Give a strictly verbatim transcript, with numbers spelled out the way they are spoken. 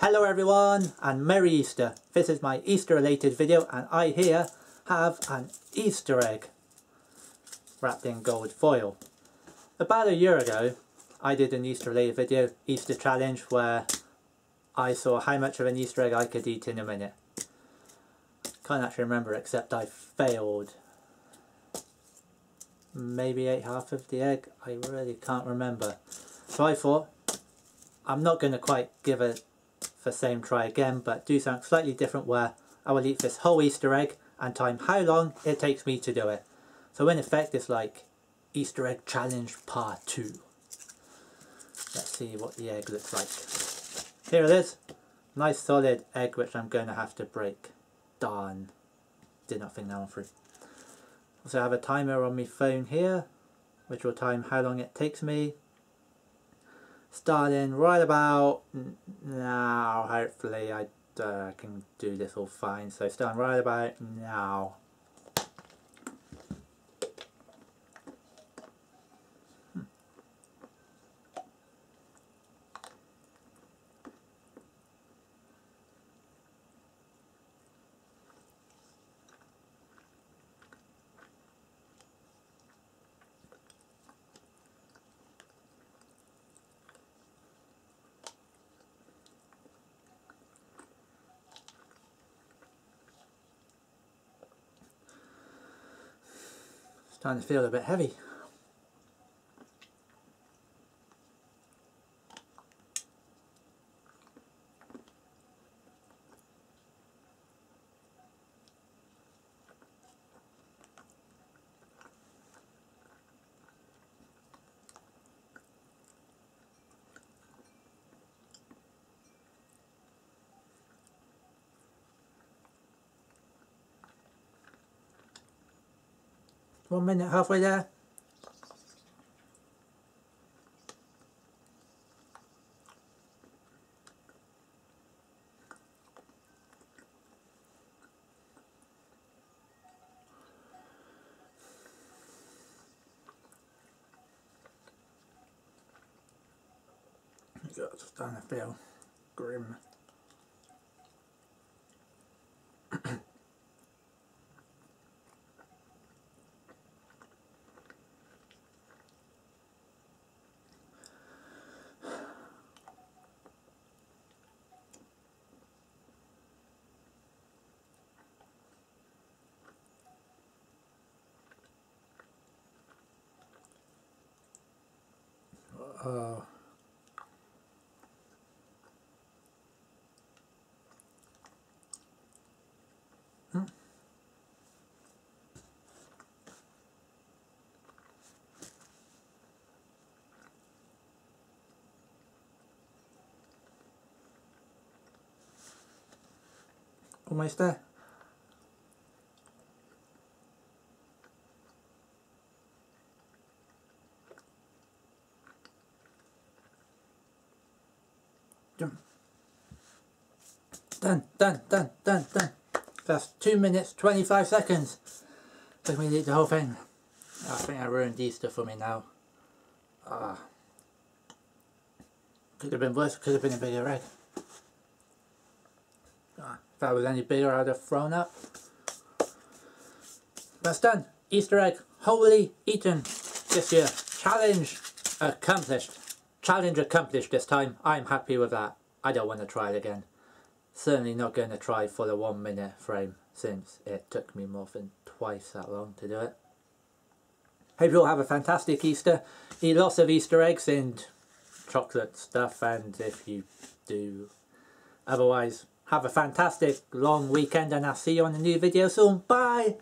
Hello everyone and Merry Easter. This is my Easter related video and I here have an Easter egg wrapped in gold foil. About a year ago I did an Easter related video, Easter challenge, where I saw how much of an Easter egg I could eat in a minute. Can't actually remember except I failed. Maybe ate half of the egg, I really can't remember. So I thought I'm not going to quite give a the same try again, but do something slightly different where I will eat this whole Easter egg and time how long it takes me to do it. So in effect it's like Easter egg challenge part two. Let's see what the egg looks like. Here it is. Nice solid egg which I'm going to have to break. Darn. Did not think that one through. Also have a timer on my phone here which will time how long it takes me. Starting right about now, hopefully I uh, can do this all fine, so starting right about now. Hmm. Starting to feel a bit heavy. One minute, halfway there. It's starting to feel grim. Oh. Hmm. Almost there. Done, done, done, done, done. That's two minutes, twenty-five seconds. Took me to eat the whole thing. I think I ruined Easter for me now. Uh, could have been worse, could have been a bigger egg. Uh, if I was any bigger, I'd have thrown up. That's done. Easter egg, wholly eaten this year. Challenge accomplished. Challenge accomplished this time. I'm happy with that. I don't want to try it again. Certainly not going to try for the one minute frame since it took me more than twice that long to do it. Hope you all have a fantastic Easter. Eat lots of Easter eggs and chocolate stuff, and if you do, otherwise have a fantastic long weekend and I'll see you on a new video soon. Bye!